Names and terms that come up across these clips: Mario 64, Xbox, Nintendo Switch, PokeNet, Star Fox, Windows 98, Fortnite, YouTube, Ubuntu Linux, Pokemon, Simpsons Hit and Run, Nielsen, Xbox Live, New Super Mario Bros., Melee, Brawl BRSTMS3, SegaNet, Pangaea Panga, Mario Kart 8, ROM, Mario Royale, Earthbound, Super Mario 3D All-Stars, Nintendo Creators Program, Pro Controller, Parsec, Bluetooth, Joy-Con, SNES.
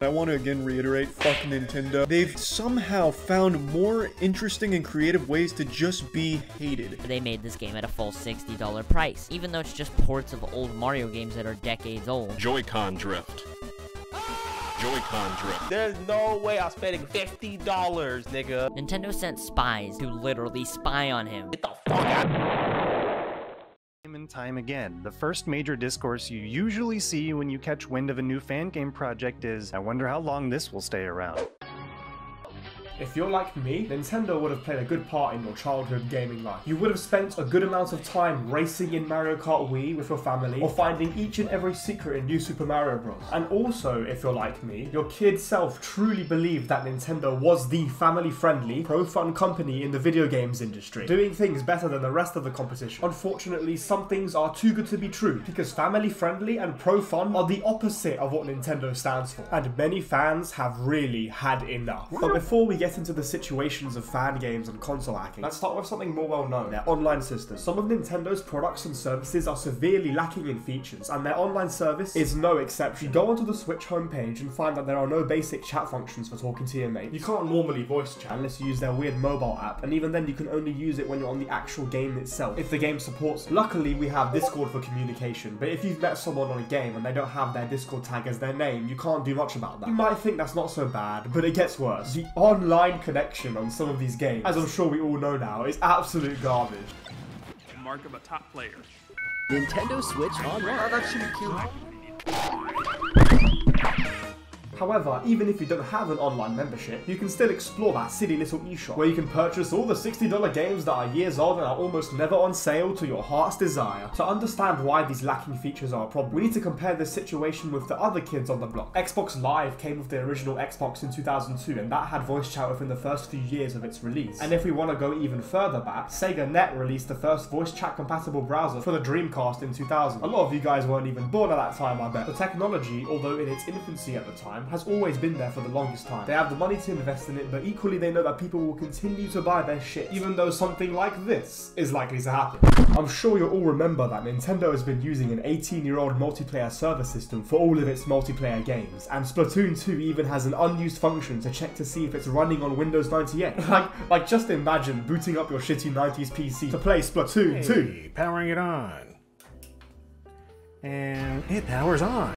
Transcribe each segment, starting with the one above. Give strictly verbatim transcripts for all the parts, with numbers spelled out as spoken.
I want to again reiterate, fuck Nintendo. They've somehow found more interesting and creative ways to just be hated. They made this game at a full sixty dollar price, even though it's just ports of old Mario games that are decades old. Joy-Con drift. Joy-Con drift. There's no way I'm spending fifty dollars, nigga. Nintendo sent spies to literally spy on him. Get the fuck out. And time again, the first major discourse you usually see when you catch wind of a new fan game project is, I wonder how long this will stay around. If you're like me, Nintendo would have played a good part in your childhood gaming life. You would have spent a good amount of time racing in Mario Kart Wii with your family, or finding each and every secret in New Super Mario Bros. And also, if you're like me, your kid self truly believed that Nintendo was the family-friendly, pro-fun company in the video games industry, doing things better than the rest of the competition. Unfortunately, some things are too good to be true, because family-friendly and pro-fun are the opposite of what Nintendo stands for, and many fans have really had enough. But before we get into the situations of fan games and console hacking, let's start with something more well known, their online system. Some of Nintendo's products and services are severely lacking in features, and their online service is no exception. You go onto the Switch homepage and find that there are no basic chat functions for talking to your mate. You can't normally voice chat unless you use their weird mobile app, and even then you can only use it when you're on the actual game itself, if the game supports it. Luckily we have Discord for communication, but if you've met someone on a game and they don't have their Discord tag as their name, you can't do much about that. You might think that's not so bad, but it gets worse. The online Line connection on some of these games, as I'm sure we all know now, is absolute garbage. The mark of a top player. Nintendo Switch online. Oh, that should be cute. However, even if you don't have an online membership, you can still explore that silly little eShop, where you can purchase all the sixty dollar games that are years old and are almost never on sale to your heart's desire. To understand why these lacking features are a problem, we need to compare this situation with the other kids on the block. Xbox Live came with the original Xbox in two thousand two, and that had voice chat within the first few years of its release. And if we want to go even further back, SegaNet released the first voice chat compatible browser for the Dreamcast in two thousand. A lot of you guys weren't even born at that time, I bet. The technology, although in its infancy at the time, has always been there for the longest time. They have the money to invest in it, but equally they know that people will continue to buy their shit, even though something like this is likely to happen. I'm sure you'll all remember that Nintendo has been using an eighteen year old multiplayer server system for all of its multiplayer games, and Splatoon two even has an unused function to check to see if it's running on Windows ninety-eight. like, like just imagine booting up your shitty nineties P C to play Splatoon two. Hey, powering it on. And it powers on.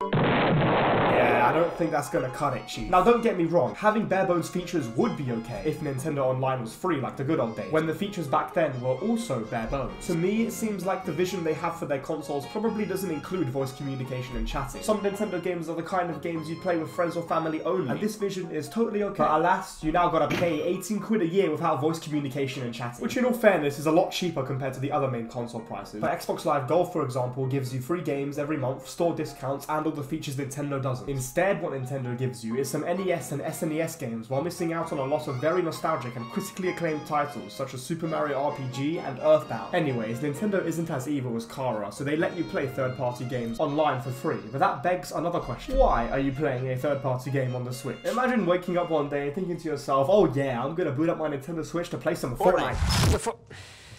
Yeah, I don't think that's gonna cut it, chief. Now don't get me wrong, having barebones features would be okay if Nintendo Online was free like the good old days, when the features back then were also barebones. To me, it seems like the vision they have for their consoles probably doesn't include voice communication and chatting. Some Nintendo games are the kind of games you play with friends or family only, and this vision is totally okay. But alas, you now gotta pay eighteen quid a year without voice communication and chatting, which in all fairness is a lot cheaper compared to the other main console prices. But Xbox Live Gold, for example, gives you free games every month, store discounts, and all the features Nintendo doesn't. Instead, what Nintendo gives you is some N E S and S N E S games, while missing out on a lot of very nostalgic and critically acclaimed titles such as Super Mario R P G and Earthbound. Anyways, Nintendo isn't as evil as Kara, so they let you play third-party games online for free, but that begs another question. Why are you playing a third-party game on the Switch? Imagine waking up one day and thinking to yourself, oh yeah, I'm gonna boot up my Nintendo Switch to play some Fortnite. Fortnite.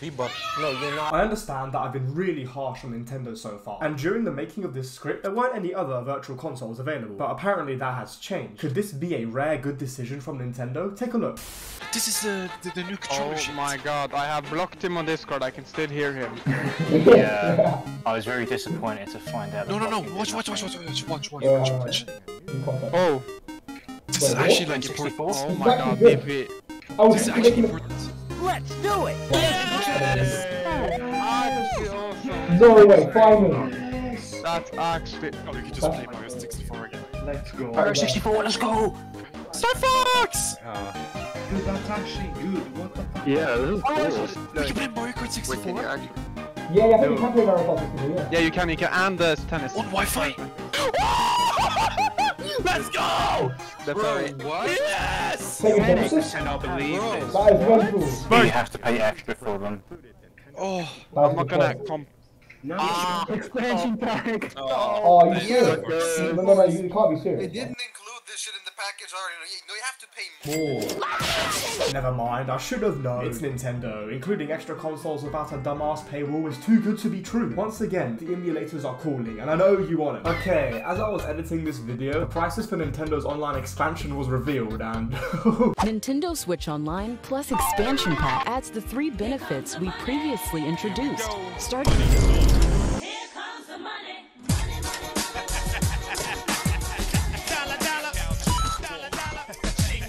No, you're not. I understand that I've been really harsh on Nintendo so far, and during the making of this script there weren't any other virtual consoles available, but apparently that has changed. Could this be a rare good decision from Nintendo? Take a look. This is the, the, the new controller. Oh my god, I have blocked him on Discord, I can still hear him. Yeah, I was very disappointed to find out. No, no, no, watch, watch, watch, watch, watch, watch, watch, watch, watch. Oh, this is actually like important. Oh my god, baby. This is actually important. Let's do it! Yes! No way, finally! That's actually... Oh, you can just play Mario sixty-four again. Let's go. Mario sixty-four, let's go! Star Fox! Uh, dude, that's actually good. What the fuck? Yeah, this is cool. We can play Mario Kart sixty-four? Yeah, yeah, you can play Mario Kart sixty-four, yeah. Yeah, you can, you can. And there's tennis. On Wi-Fi! Let's go! That's alright. What? Yes! I cannot believe this. What? You have to pay extra for them. Oh, I'm not gonna comp. No, ah, expansion pack! Oh, oh, you serious? No, no, no, you can't be serious. They didn't include this shit in the package. package already. No, you have to pay more. Never mind, I should have known. It's Nintendo. Including extra consoles without a dumbass paywall is too good to be true. Once again, the emulators are calling, and I know you want it. Okay, as I was editing this video, the prices for Nintendo's online expansion was revealed, and... Nintendo Switch Online Plus Expansion Pack adds the three benefits we previously introduced. Starting...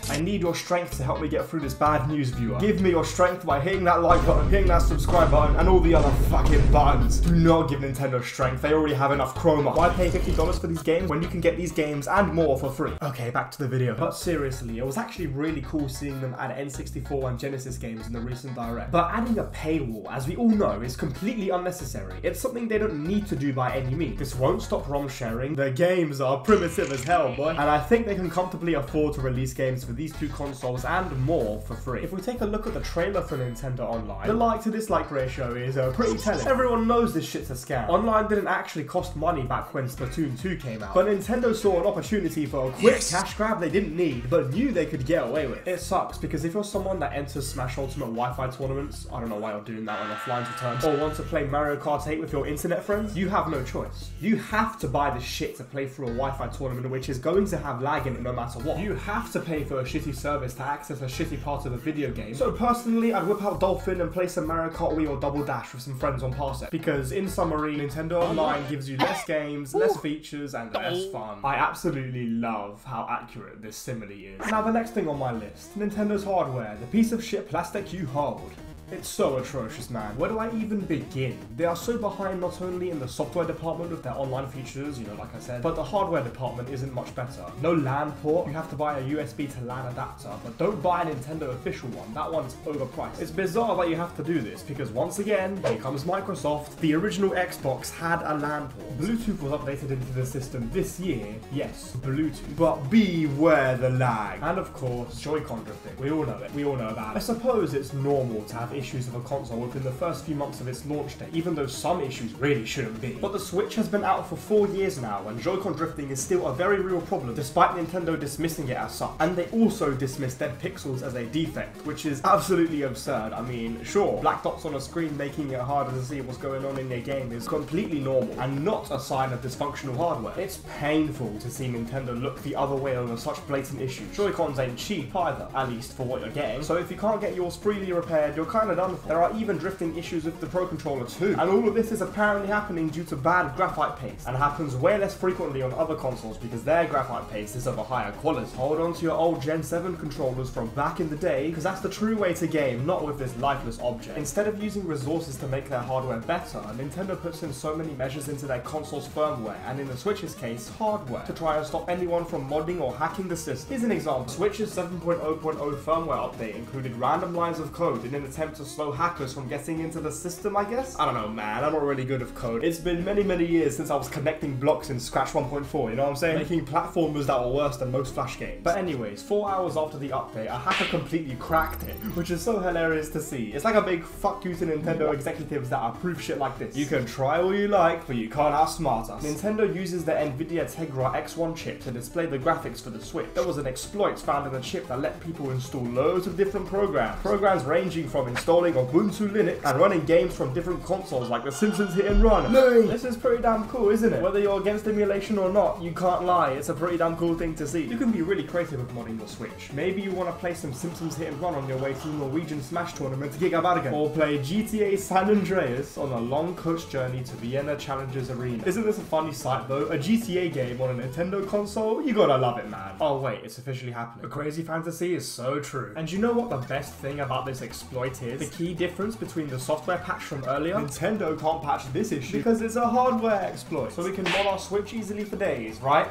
I need your strength to help me get through this bad news, viewer. Give me your strength by hitting that like button, hitting that subscribe button, and all the other fucking buttons. Do not give Nintendo strength. They already have enough chroma. Why pay fifty dollars for these games when you can get these games and more for free? Okay, back to the video. But seriously, it was actually really cool seeing them add N sixty-four and Genesis games in the recent Direct. But adding a paywall, as we all know, is completely unnecessary. It's something they don't need to do by any means. This won't stop ROM sharing. Their games are primitive as hell, boy. And I think they can comfortably afford to release games for these two consoles and more for free. If we take a look at the trailer for Nintendo Online, the like to dislike ratio is uh, pretty telling. Everyone knows this shit's a scam. Online didn't actually cost money back when Splatoon two came out, but Nintendo saw an opportunity for a quick yes. cash grab they didn't need, but knew they could get away with. It sucks, because if you're someone that enters Smash Ultimate Wi-Fi tournaments, I don't know why you're doing that on offline returns, or want to play Mario Kart eight with your internet friends, you have no choice. You have to buy the shit to play through a Wi-Fi tournament, which is going to have lag in it no matter what. You have to pay for a shitty service to access a shitty part of a video game. So personally, I'd whip out Dolphin and play some Mario Kart Wii or Double Dash with some friends on Parsec. Because in summary, Nintendo Online gives you less games, less features, and less fun. I absolutely love how accurate this simile is. Now the next thing on my list, Nintendo's hardware, the piece of shit plastic you hold. It's so atrocious, man. Where do I even begin? They are so behind not only in the software department with their online features, you know, like I said, but the hardware department isn't much better. No LAN port, you have to buy a U S B to LAN adapter, but don't buy a Nintendo official one. That one's overpriced. It's bizarre that you have to do this, because once again, here comes Microsoft. The original Xbox had a LAN port. Bluetooth was updated into the system this year, yes, Bluetooth. But beware the lag. And of course, Joy-Con drifting. We all know it. We all know about it. I suppose it's normal to have issues of a console within the first few months of its launch date, even though some issues really shouldn't be. But the Switch has been out for four years now, and Joy-Con drifting is still a very real problem, despite Nintendo dismissing it as such. And they also dismiss dead pixels as a defect, which is absolutely absurd. I mean, sure, black dots on a screen making it harder to see what's going on in their game is completely normal, and not a sign of dysfunctional hardware. It's painful to see Nintendo look the other way over such blatant issues. Joy-Cons ain't cheap either, at least for what you're getting, so if you can't get yours freely repaired, you're kind done for. There are even drifting issues with the Pro Controller too, and all of this is apparently happening due to bad graphite paste, and happens way less frequently on other consoles because their graphite paste is of a higher quality. Hold on to your old Gen seven controllers from back in the day, because that's the true way to game, not with this lifeless object. Instead of using resources to make their hardware better, Nintendo puts in so many measures into their console's firmware, and in the Switch's case, hardware, to try and stop anyone from modding or hacking the system. Here's an example. Switch's seven point oh point oh firmware update included random lines of code in an attempt to slow hackers from getting into the system, I guess? I don't know, man, I'm not really good with code. It's been many, many years since I was connecting blocks in Scratch one point four, you know what I'm saying? Making platformers that were worse than most Flash games. But anyways, four hours after the update, a hacker completely cracked it, which is so hilarious to see. It's like a big fuck you to Nintendo executives that approve shit like this. You can try all you like, but you can't outsmart us. Nintendo uses the Nvidia Tegra X one chip to display the graphics for the Switch. There was an exploit found in the chip that let people install loads of different programs. Programs ranging from installing installing Ubuntu Linux and running games from different consoles like the Simpsons Hit and Run. No. This is pretty damn cool, isn't it? Whether you're against emulation or not, you can't lie. It's a pretty damn cool thing to see. You can be really creative with modding your Switch. Maybe you want to play some Simpsons Hit and Run on your way to Norwegian Smash Tournament to Gigabargen, or play G T A San Andreas on a long coach journey to Vienna Challengers Arena. Isn't this a funny sight though? A G T A game on a Nintendo console? You gotta love it, man. Oh wait, it's officially happening. The crazy fantasy is so true. And you know what the best thing about this exploit is? The key difference between the software patch from earlier, Nintendo can't patch this issue because it's a hardware exploit. So we can mod our Switch easily for days, right?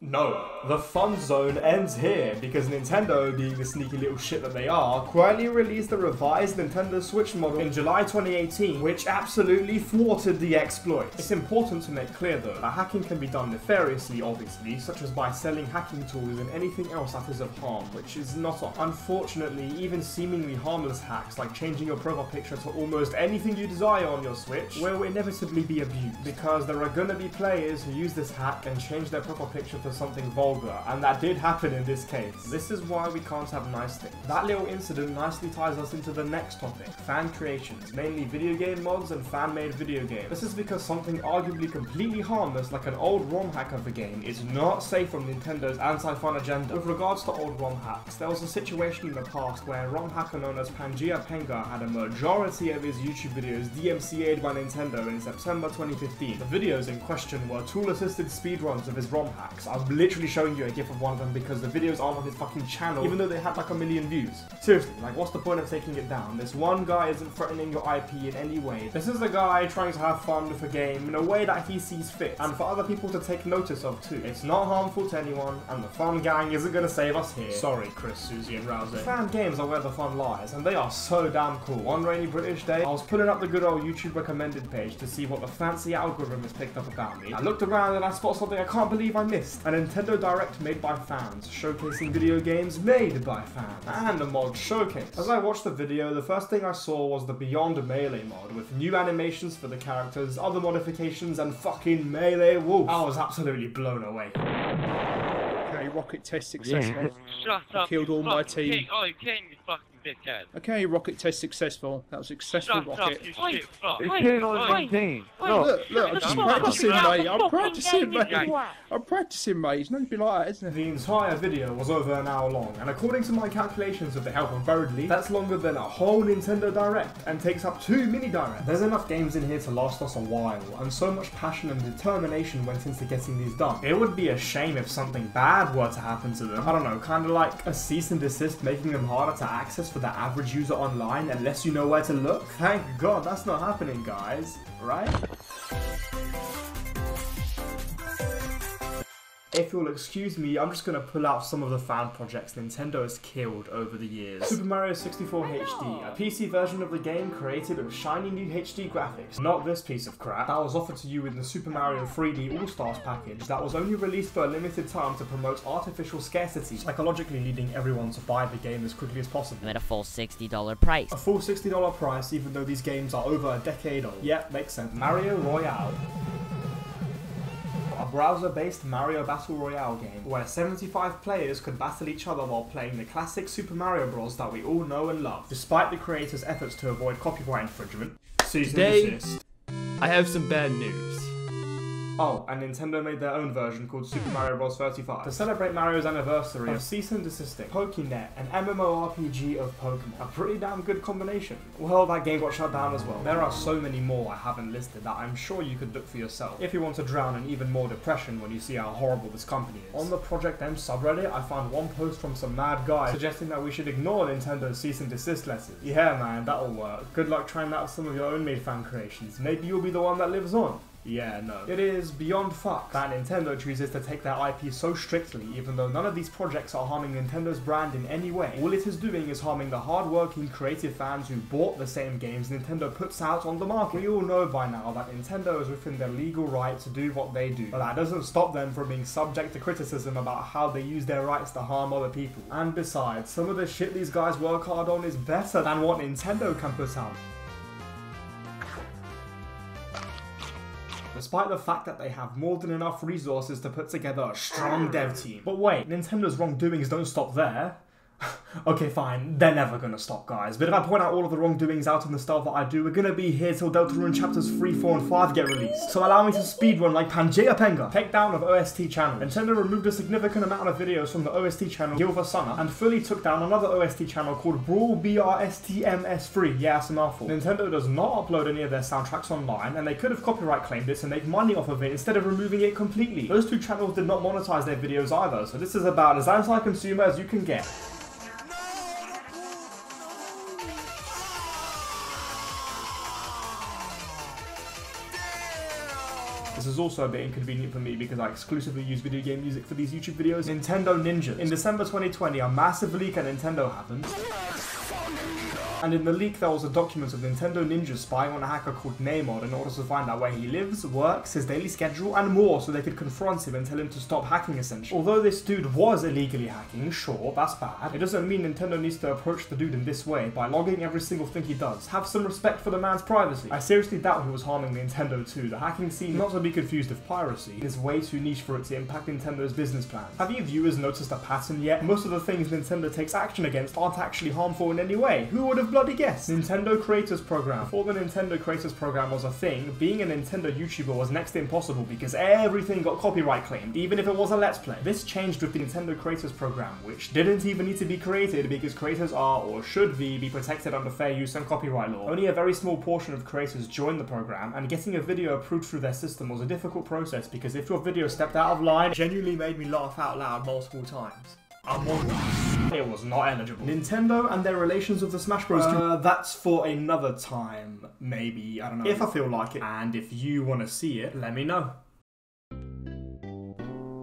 No. The fun zone ends here, because Nintendo, being the sneaky little shit that they are, quietly released the revised Nintendo Switch model in July twenty eighteen, which absolutely thwarted the exploit. It's important to make clear though, that hacking can be done nefariously, obviously, such as by selling hacking tools and anything else that is of harm, which is not on. Unfortunately, even seemingly harmless hacks, like changing your profile picture to almost anything you desire on your Switch, will inevitably be abused, because there are gonna be players who use this hack and change their profile picture to something something vulgar, and that did happen in this case. This is why we can't have nice things. That little incident nicely ties us into the next topic, fan creations, mainly video game mods and fan-made video games. This is because something arguably completely harmless like an old ROM hack of a game is not safe from Nintendo's anti-fun agenda. With regards to old ROM hacks, there was a situation in the past where a ROM hacker known as Pangaea Panga had a majority of his YouTube videos D M C A'd by Nintendo in September twenty fifteen. The videos in question were tool-assisted speedruns of his ROM hacks. I'm literally showing you a gif of one of them because the videos aren't on his fucking channel, even though they had like a million views. Seriously, like what's the point of taking it down? This one guy isn't threatening your I P in any way. This is a guy trying to have fun with a game in a way that he sees fit, and for other people to take notice of too. It's not harmful to anyone, and the fun gang isn't gonna save us here. Sorry, Chris, Susie, and Rousey. Fan games are where the fun lies, and they are so damn cool. One rainy British day, I was pulling up the good old YouTube recommended page to see what the fancy algorithm has picked up about me. I looked around and I spotted something I can't believe I missed. A Nintendo Direct made by fans, showcasing video games made by fans, and a mod showcase. As I watched the video, the first thing I saw was the Beyond Melee mod, with new animations for the characters, other modifications, and fucking Melee Wolf. I was absolutely blown away. Okay, rocket test successful. Yeah. Shut up, killed all my team. King. Oh, King, you fucking dickhead. Okay, rocket test successful. That was a successful Shut rocket. Up, you shit fuck. It's killing all my team. Look, look, I'm just practicing, mate. I'm practicing, mate. I'm practicing, mate. It's not going to be like that, isn't it? The entire video was over an hour long, and according to my calculations with the help of Birdly, that's longer than a whole Nintendo Direct, and takes up two mini Directs. There's enough games in here to last us a while, and so much passion and determination went into getting these done. It would be a shame if something bad were to happen to them. I don't know, kind of like a cease and desist, making them harder to access for the average user online unless you know where to look. Thank God that's not happening, guys, right? If you'll excuse me, I'm just going to pull out some of the fan projects Nintendo has killed over the years. Super Mario sixty-four H D, a P C version of the game created with shiny new H D graphics. Not this piece of crap. That was offered to you in the Super Mario three D All-Stars package that was only released for a limited time to promote artificial scarcity, psychologically leading everyone to buy the game as quickly as possible. At a full sixty dollar price. A full sixty dollar price, even though these games are over a decade old. Yeah, makes sense. Mario Royale. A browser-based Mario Battle Royale game, where seventy-five players could battle each other while playing the classic Super Mario Bros. That we all know and love, despite the creators' efforts to avoid copyright infringement. Today, I have some bad news. Oh, and Nintendo made their own version called Super Mario Bros. thirty-five to celebrate Mario's anniversary of cease and desisting. PokeNet, an M M O R P G of Pokemon. A pretty damn good combination. Well, that game got shut down as well. There are so many more I haven't listed that I'm sure you could look for yourself if you want to drown in even more depression when you see how horrible this company is. On the Project M subreddit, I found one post from some mad guy suggesting that we should ignore Nintendo's cease and desist letters. Yeah, man, that'll work. Good luck trying that with some of your own made fan creations. Maybe you'll be the one that lives on. Yeah, no. It is beyond fuck that Nintendo chooses to take their I P so strictly, even though none of these projects are harming Nintendo's brand in any way. All it is doing is harming the hard-working, creative fans who bought the same games Nintendo puts out on the market. We all know by now that Nintendo is within their legal right to do what they do, but that doesn't stop them from being subject to criticism about how they use their rights to harm other people. And besides, some of the shit these guys work hard on is better than what Nintendo can put out. Despite the fact that they have more than enough resources to put together a strong dev team. But wait, Nintendo's wrongdoings don't stop there. Okay, fine, they're never gonna stop, guys, but if I point out all of the wrongdoings out in the style that I do, we're gonna be here till Deltarune chapters three, four, and five get released, so allow me to speedrun like Pangaea Panga. Takedown of O S T channel. Nintendo removed a significant amount of videos from the O S T channel Gilversana, and fully took down another O S T channel called Brawl B R S T M S three, yeah, that's a mouthful. Nintendo does not upload any of their soundtracks online, and they could have copyright claimed it to make money off of it instead of removing it completely. Those two channels did not monetize their videos either, so this is about as anti-consumer as you can get. This is also a bit inconvenient for me because I exclusively use video game music for these YouTube videos. Nintendo Ninjas. In December twenty twenty, a massive leak at Nintendo happened. and in the leak there was a document of Nintendo ninjas spying on a hacker called Namod in order to find out where he lives, works, his daily schedule, and more, so they could confront him and tell him to stop hacking essentially. Although this dude was illegally hacking, sure, that's bad, it doesn't mean Nintendo needs to approach the dude in this way, by logging every single thing he does. Have some respect for the man's privacy. I seriously doubt he was harming Nintendo too. The hacking scene, not to be confused with piracy, is way too niche for it to impact Nintendo's business plan. Have you viewers noticed a pattern yet? Most of the things Nintendo takes action against aren't actually harmful in any way. Who would have bloody guessed? Nintendo Creators Program. Before the Nintendo Creators Program was a thing, being a Nintendo YouTuber was next to impossible because everything got copyright claimed, even if it was a Let's Play. This changed with the Nintendo Creators Program, which didn't even need to be created because creators are, or should be, be protected under fair use and copyright law. Only a very small portion of creators joined the program, and getting a video approved through their system was a difficult process because if your video stepped out of line, it genuinely made me laugh out loud multiple times. Among Us. It was not eligible. Nintendo and their relations with the Smash Bros. Uh, that's for another time, maybe, I don't know. If I feel like it, and if you want to see it, let me know.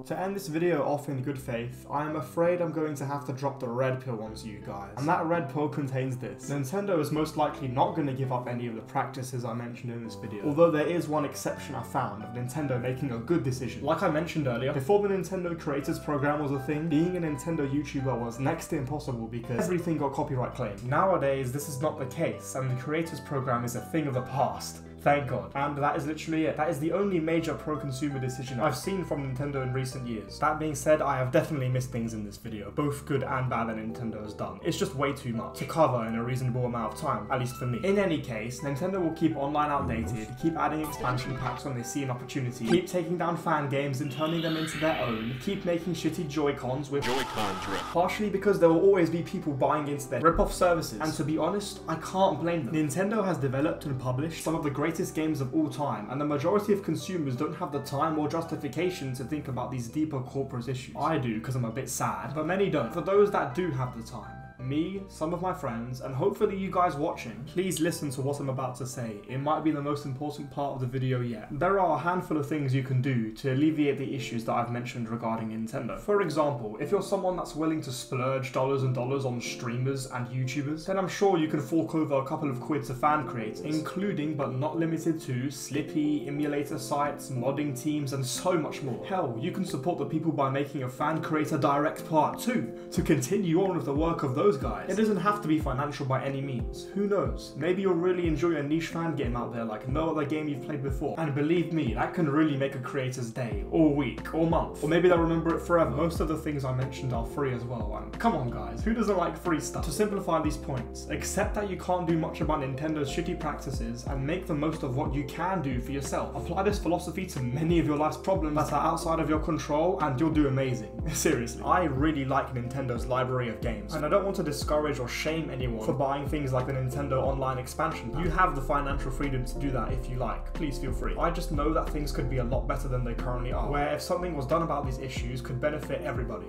To end this video off in good faith, I am afraid I'm going to have to drop the red pill onto you guys. And that red pill contains this. Nintendo is most likely not going to give up any of the practices I mentioned in this video, although there is one exception I found of Nintendo making a good decision. Like I mentioned earlier, before the Nintendo Creators Program was a thing, being a Nintendo YouTuber was next to impossible because everything got copyright claimed. Nowadays, this is not the case, and the Creators Program is a thing of the past. Thank God. And that is literally it. That is the only major pro-consumer decision I've seen from Nintendo in recent years. That being said, I have definitely missed things in this video, both good and bad that Nintendo has done. It's just way too much to cover in a reasonable amount of time, at least for me. In any case, Nintendo will keep online outdated, keep adding expansion packs when they see an opportunity, keep taking down fan games and turning them into their own, keep making shitty Joy-Cons with Joy-Con drip, partially because there will always be people buying into their rip-off services, and to be honest, I can't blame them. Nintendo has developed and published some of the greatest games of all time, and the majority of consumers don't have the time or justification to think about these deeper corporate issues. I do, because I'm a bit sad, but many don't. For those that do have the time, me, some of my friends, and hopefully you guys watching, please listen to what I'm about to say. It might be the most important part of the video yet. There are a handful of things you can do to alleviate the issues that I've mentioned regarding Nintendo. For example, if you're someone that's willing to splurge dollars and dollars on streamers and YouTubers, then I'm sure you can fork over a couple of quid to fan creators, including but not limited to Slippy, emulator sites, modding teams, and so much more. Hell, you can support the people by making a fan creator direct part two to continue on with the work of those guys. It doesn't have to be financial by any means. Who knows? Maybe you'll really enjoy a niche fan game out there like no other game you've played before. And believe me, that can really make a creator's day, or week, or month. Or maybe they'll remember it forever. Most of the things I mentioned are free as well, and come on guys, who doesn't like free stuff? To simplify these points, accept that you can't do much about Nintendo's shitty practices and make the most of what you can do for yourself. Apply this philosophy to many of your life's problems that are outside of your control and you'll do amazing. Seriously. I really like Nintendo's library of games, and I don't want to to discourage or shame anyone for buying things like the Nintendo Online expansion pack. You have the financial freedom to do that if you like. Please feel free. I just know that things could be a lot better than they currently are, where if something was done about these issues, could benefit everybody.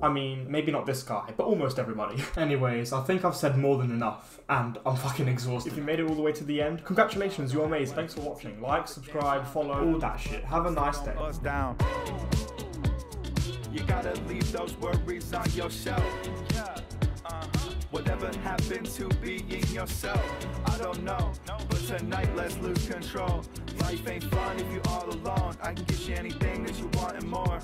I mean, maybe not this guy, but almost everybody. Anyways, I think I've said more than enough, and I'm fucking exhausted. If you made it all the way to the end, congratulations, you're amazing. Thanks for watching. Like, subscribe, follow, all that shit. Have a nice day. You gotta leave those worries on your shelf. Whatever happened to being yourself, I don't know, but tonight let's lose control. Life ain't fun if you're all alone. I can get you anything that you want and more.